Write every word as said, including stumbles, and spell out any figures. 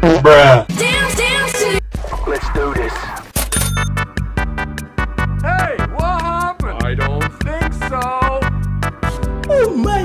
Bruh. Dance, dance. Let's do this. Hey, what happened? I don't think so. Oh my.